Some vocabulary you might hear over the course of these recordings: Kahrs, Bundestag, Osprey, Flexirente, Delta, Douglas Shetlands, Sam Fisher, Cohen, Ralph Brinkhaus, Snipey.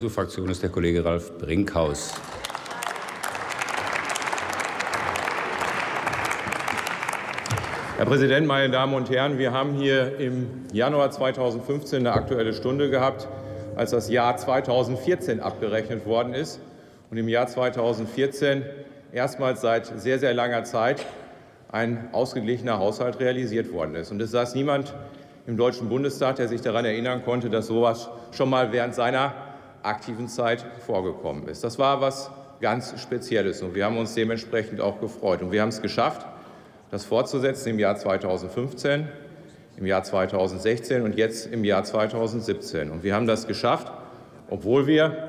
Die Fraktion ist der Kollege Ralph Brinkhaus. Herr Präsident, meine Damen und Herren! Wir haben hier im Januar 2015 eine Aktuelle Stunde gehabt, als das Jahr 2014 abgerechnet worden ist. Und im Jahr 2014 erstmals seit sehr, sehr langer Zeit ein ausgeglichener Haushalt realisiert worden ist. Und es saß niemand im Deutschen Bundestag, der sich daran erinnern konnte, dass sowas schon mal während seiner aktiven Zeit vorgekommen ist. Das war was ganz Spezielles, und wir haben uns dementsprechend auch gefreut. Und wir haben es geschafft, das fortzusetzen im Jahr 2015, im Jahr 2016 und jetzt im Jahr 2017. Und wir haben das geschafft, obwohl wir,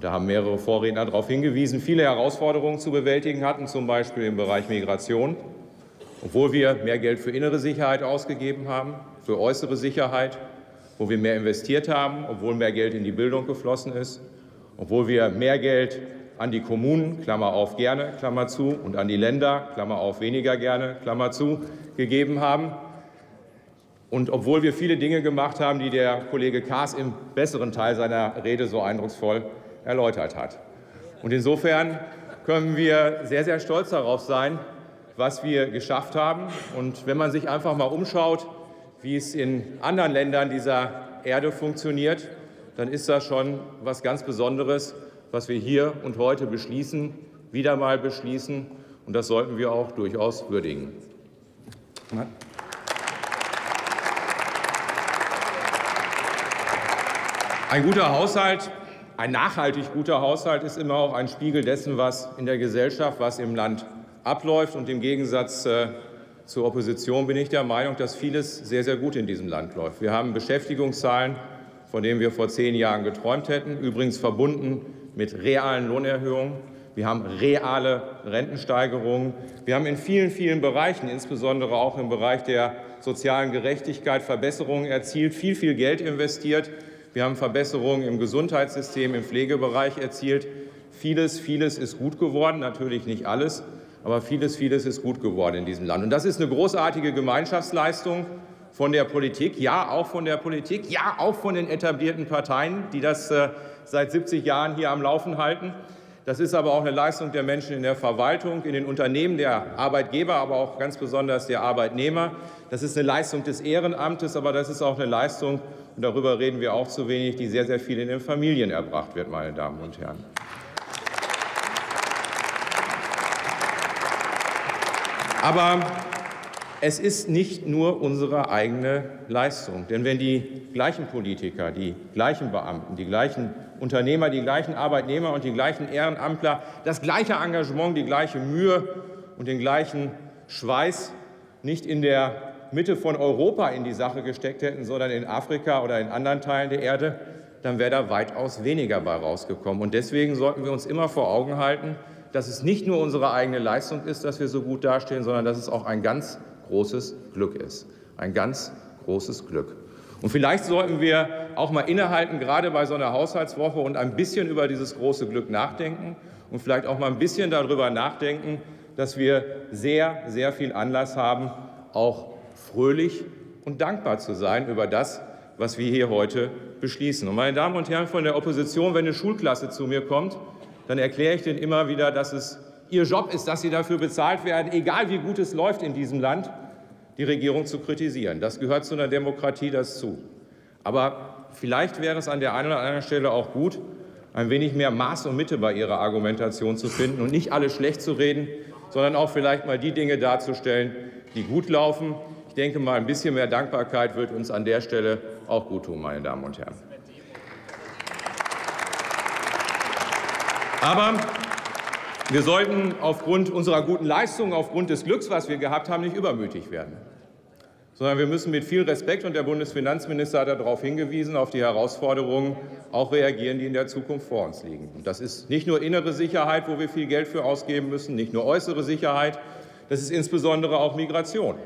da haben mehrere Vorredner darauf hingewiesen, viele Herausforderungen zu bewältigen hatten, zum Beispiel im Bereich Migration, obwohl wir mehr Geld für innere Sicherheit ausgegeben haben, für äußere Sicherheit, wo wir mehr investiert haben, obwohl mehr Geld in die Bildung geflossen ist, obwohl wir mehr Geld an die Kommunen, Klammer auf gerne, Klammer zu, und an die Länder, Klammer auf weniger gerne, Klammer zu, gegeben haben. Und obwohl wir viele Dinge gemacht haben, die der Kollege Kahrs im besseren Teil seiner Rede so eindrucksvoll erläutert hat. Und insofern können wir sehr, sehr stolz darauf sein, was wir geschafft haben. Und wenn man sich einfach mal umschaut, wie es in anderen Ländern dieser Erde funktioniert, dann ist das schon was ganz Besonderes, was wir hier und heute beschließen, wieder mal beschließen. Und das sollten wir auch durchaus würdigen. Ein guter Haushalt, ein nachhaltig guter Haushalt, ist immer auch ein Spiegel dessen, was in der Gesellschaft, was im Land abläuft. Und im Gegensatz zur Opposition bin ich der Meinung, dass vieles sehr, sehr gut in diesem Land läuft. Wir haben Beschäftigungszahlen, von denen wir vor 10 Jahren geträumt hätten, übrigens verbunden mit realen Lohnerhöhungen. Wir haben reale Rentensteigerungen. Wir haben in vielen, vielen Bereichen, insbesondere auch im Bereich der sozialen Gerechtigkeit, Verbesserungen erzielt, viel, viel Geld investiert. Wir haben Verbesserungen im Gesundheitssystem, im Pflegebereich erzielt. Vieles, vieles ist gut geworden, natürlich nicht alles. Aber vieles, vieles ist gut geworden in diesem Land. Und das ist eine großartige Gemeinschaftsleistung von der Politik, ja auch von der Politik, ja auch von den etablierten Parteien, die das seit 70 Jahren hier am Laufen halten. Das ist aber auch eine Leistung der Menschen in der Verwaltung, in den Unternehmen, der Arbeitgeber, aber auch ganz besonders der Arbeitnehmer. Das ist eine Leistung des Ehrenamtes, aber das ist auch eine Leistung, und darüber reden wir auch zu wenig, die sehr, sehr viel in den Familien erbracht wird, meine Damen und Herren. Aber es ist nicht nur unsere eigene Leistung. Denn wenn die gleichen Politiker, die gleichen Beamten, die gleichen Unternehmer, die gleichen Arbeitnehmer und die gleichen Ehrenamtler das gleiche Engagement, die gleiche Mühe und den gleichen Schweiß nicht in der Mitte von Europa in die Sache gesteckt hätten, sondern in Afrika oder in anderen Teilen der Erde, dann wäre da weitaus weniger bei rausgekommen. Und deswegen sollten wir uns immer vor Augen halten, dass es nicht nur unsere eigene Leistung ist, dass wir so gut dastehen, sondern dass es auch ein ganz großes Glück ist. Ein ganz großes Glück. Und vielleicht sollten wir auch mal innehalten, gerade bei so einer Haushaltswoche, und ein bisschen über dieses große Glück nachdenken und vielleicht auch mal ein bisschen darüber nachdenken, dass wir sehr, sehr viel Anlass haben, auch fröhlich und dankbar zu sein über das, was wir hier heute beschließen. Und meine Damen und Herren von der Opposition, wenn eine Schulklasse zu mir kommt, dann erkläre ich denen immer wieder, dass es ihr Job ist, dass sie dafür bezahlt werden, egal wie gut es läuft in diesem Land, die Regierung zu kritisieren. Das gehört zu einer Demokratie dazu. Aber vielleicht wäre es an der einen oder anderen Stelle auch gut, ein wenig mehr Maß und Mitte bei ihrer Argumentation zu finden und nicht alles schlecht zu reden, sondern auch vielleicht mal die Dinge darzustellen, die gut laufen. Ich denke mal, ein bisschen mehr Dankbarkeit wird uns an der Stelle auch gut tun, meine Damen und Herren. Aber wir sollten aufgrund unserer guten Leistungen, aufgrund des Glücks, was wir gehabt haben, nicht übermütig werden, sondern wir müssen mit viel Respekt, und der Bundesfinanzminister hat darauf hingewiesen, auf die Herausforderungen auch reagieren, die in der Zukunft vor uns liegen. Und das ist nicht nur innere Sicherheit, wo wir viel Geld für ausgeben müssen, nicht nur äußere Sicherheit, das ist insbesondere auch Migration.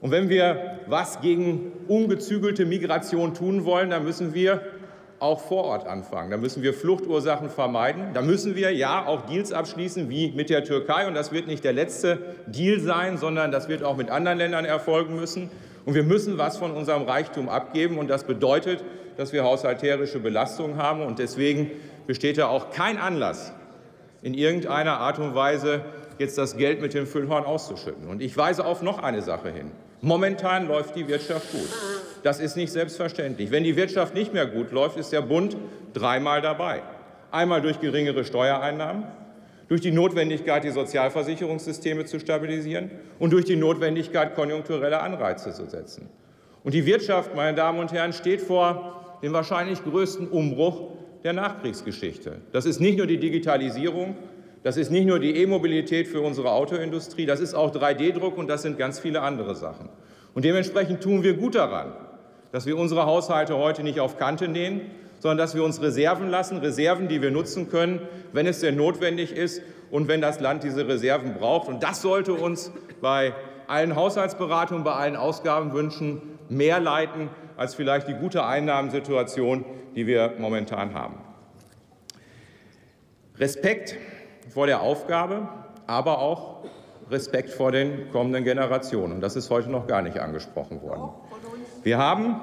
Und wenn wir was gegen ungezügelte Migration tun wollen, dann müssen wir auch vor Ort anfangen. Da müssen wir Fluchtursachen vermeiden. Da müssen wir ja auch Deals abschließen, wie mit der Türkei. Und das wird nicht der letzte Deal sein, sondern das wird auch mit anderen Ländern erfolgen müssen. Und wir müssen was von unserem Reichtum abgeben. Und das bedeutet, dass wir haushalterische Belastungen haben. Und deswegen besteht da auch kein Anlass, in irgendeiner Art und Weise jetzt das Geld mit dem Füllhorn auszuschütten. Und ich weise auf noch eine Sache hin. Momentan läuft die Wirtschaft gut. Das ist nicht selbstverständlich. Wenn die Wirtschaft nicht mehr gut läuft, ist der Bund dreimal dabei. Einmal durch geringere Steuereinnahmen, durch die Notwendigkeit, die Sozialversicherungssysteme zu stabilisieren und durch die Notwendigkeit, konjunkturelle Anreize zu setzen. Und die Wirtschaft, meine Damen und Herren, steht vor dem wahrscheinlich größten Umbruch der Nachkriegsgeschichte. Das ist nicht nur die Digitalisierung, das ist nicht nur die E-Mobilität für unsere Autoindustrie, das ist auch 3D-Druck und das sind ganz viele andere Sachen. Und dementsprechend tun wir gut daran, dass wir unsere Haushalte heute nicht auf Kante nähen, sondern dass wir uns Reserven lassen, Reserven, die wir nutzen können, wenn es denn notwendig ist und wenn das Land diese Reserven braucht. Und das sollte uns bei allen Haushaltsberatungen, bei allen Ausgabenwünschen mehr leiten als vielleicht die gute Einnahmensituation, die wir momentan haben. Respekt vor der Aufgabe, aber auch Respekt vor den kommenden Generationen. Und das ist heute noch gar nicht angesprochen worden. Wir haben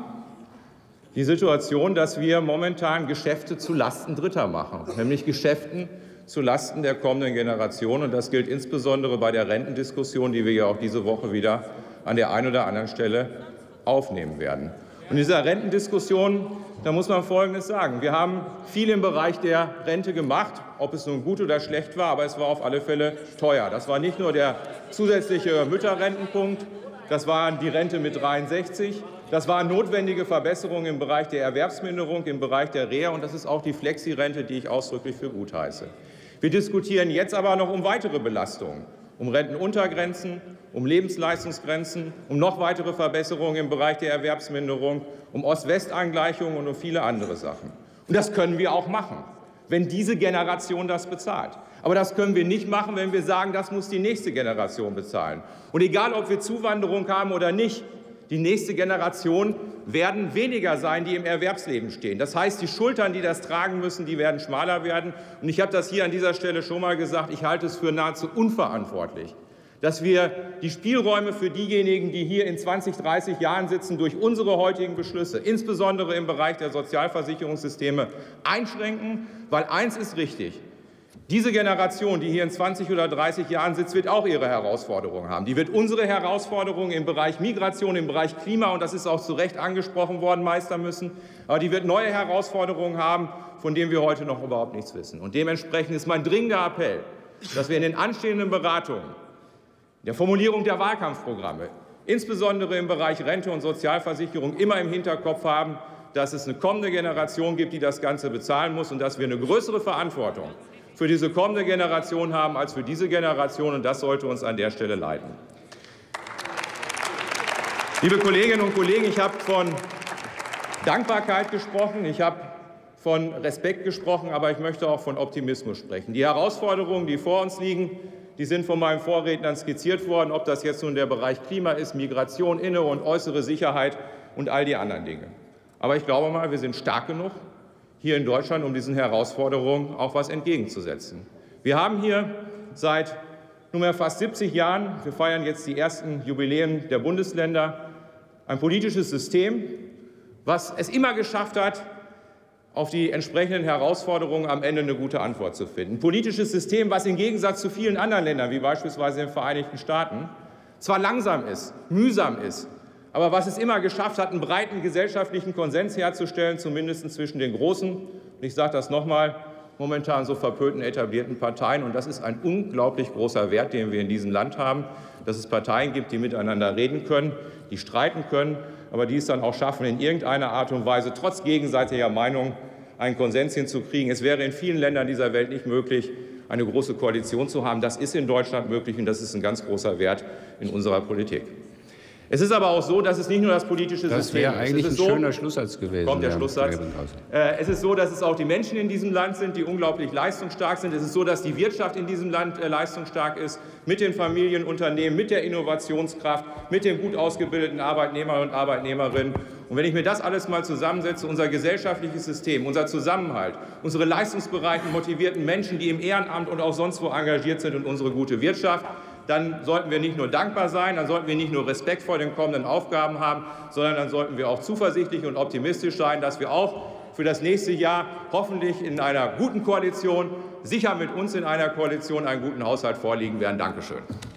die Situation, dass wir momentan Geschäfte zu Lasten Dritter machen, nämlich Geschäften zu Lasten der kommenden Generation. Und das gilt insbesondere bei der Rentendiskussion, die wir ja auch diese Woche wieder an der einen oder anderen Stelle aufnehmen werden. Und in dieser Rentendiskussion, da muss man Folgendes sagen. Wir haben viel im Bereich der Rente gemacht, ob es nun gut oder schlecht war, aber es war auf alle Fälle teuer. Das war nicht nur der zusätzliche Mütterrentenpunkt, das war die Rente mit 63. Das waren notwendige Verbesserungen im Bereich der Erwerbsminderung, im Bereich der Reha, und das ist auch die Flexirente, die ich ausdrücklich für gut heiße. Wir diskutieren jetzt aber noch um weitere Belastungen, um Rentenuntergrenzen, um Lebensleistungsgrenzen, um noch weitere Verbesserungen im Bereich der Erwerbsminderung, um Ost-West-Angleichungen und um viele andere Sachen. Und das können wir auch machen, wenn diese Generation das bezahlt. Aber das können wir nicht machen, wenn wir sagen, das muss die nächste Generation bezahlen. Und egal, ob wir Zuwanderung haben oder nicht, die nächste Generation werden weniger sein, die im Erwerbsleben stehen. Das heißt, die Schultern, die das tragen müssen, die werden schmaler werden. Und ich habe das hier an dieser Stelle schon mal gesagt, ich halte es für nahezu unverantwortlich, dass wir die Spielräume für diejenigen, die hier in 20, 30 Jahren sitzen, durch unsere heutigen Beschlüsse, insbesondere im Bereich der Sozialversicherungssysteme, einschränken. Weil eins ist richtig: Diese Generation, die hier in 20 oder 30 Jahren sitzt, wird auch ihre Herausforderungen haben. Die wird unsere Herausforderungen im Bereich Migration, im Bereich Klima, und das ist auch zu Recht angesprochen worden, meistern müssen. Aber die wird neue Herausforderungen haben, von denen wir heute noch überhaupt nichts wissen. Und dementsprechend ist mein dringender Appell, dass wir in den anstehenden Beratungen, in der Formulierung der Wahlkampfprogramme, insbesondere im Bereich Rente und Sozialversicherung, immer im Hinterkopf haben, dass es eine kommende Generation gibt, die das Ganze bezahlen muss, und dass wir eine größere Verantwortung für diese kommende Generation haben als für diese Generation. Und das sollte uns an der Stelle leiten. Liebe Kolleginnen und Kollegen, ich habe von Dankbarkeit gesprochen, ich habe von Respekt gesprochen, aber ich möchte auch von Optimismus sprechen. Die Herausforderungen, die vor uns liegen, die sind von meinen Vorrednern skizziert worden, ob das jetzt nun der Bereich Klima ist, Migration, innere und äußere Sicherheit und all die anderen Dinge. Aber ich glaube mal, wir sind stark genug hier in Deutschland, um diesen Herausforderungen auch was entgegenzusetzen. Wir haben hier seit nunmehr fast 70 Jahren, wir feiern jetzt die ersten Jubiläen der Bundesländer, ein politisches System, was es immer geschafft hat, auf die entsprechenden Herausforderungen am Ende eine gute Antwort zu finden. Ein politisches System, was im Gegensatz zu vielen anderen Ländern, wie beispielsweise den Vereinigten Staaten, zwar langsam ist, mühsam ist, aber was es immer geschafft hat, einen breiten gesellschaftlichen Konsens herzustellen, zumindest zwischen den großen, und ich sage das nochmal, momentan so verpönten etablierten Parteien. Und das ist ein unglaublich großer Wert, den wir in diesem Land haben, dass es Parteien gibt, die miteinander reden können, die streiten können, aber die es dann auch schaffen, in irgendeiner Art und Weise trotz gegenseitiger Meinung einen Konsens hinzukriegen. Es wäre in vielen Ländern dieser Welt nicht möglich, eine große Koalition zu haben. Das ist in Deutschland möglich, und das ist ein ganz großer Wert in unserer Politik. Es ist aber auch so, dass es nicht nur das politische System ist. Das wäre eigentlich ein schöner Schlusssatz gewesen. Kommt der Schlusssatz. Es ist so, dass es auch die Menschen in diesem Land sind, die unglaublich leistungsstark sind. Es ist so, dass die Wirtschaft in diesem Land leistungsstark ist, mit den Familienunternehmen, mit der Innovationskraft, mit den gut ausgebildeten Arbeitnehmern und Arbeitnehmerinnen. Und wenn ich mir das alles mal zusammensetze, unser gesellschaftliches System, unser Zusammenhalt, unsere leistungsbereiten, motivierten Menschen, die im Ehrenamt und auch sonst wo engagiert sind, und unsere gute Wirtschaft, dann sollten wir nicht nur dankbar sein, dann sollten wir nicht nur Respekt vor den kommenden Aufgaben haben, sondern dann sollten wir auch zuversichtlich und optimistisch sein, dass wir auch für das nächste Jahr hoffentlich in einer guten Koalition, sicher mit uns in einer Koalition, einen guten Haushalt vorlegen werden. Dankeschön.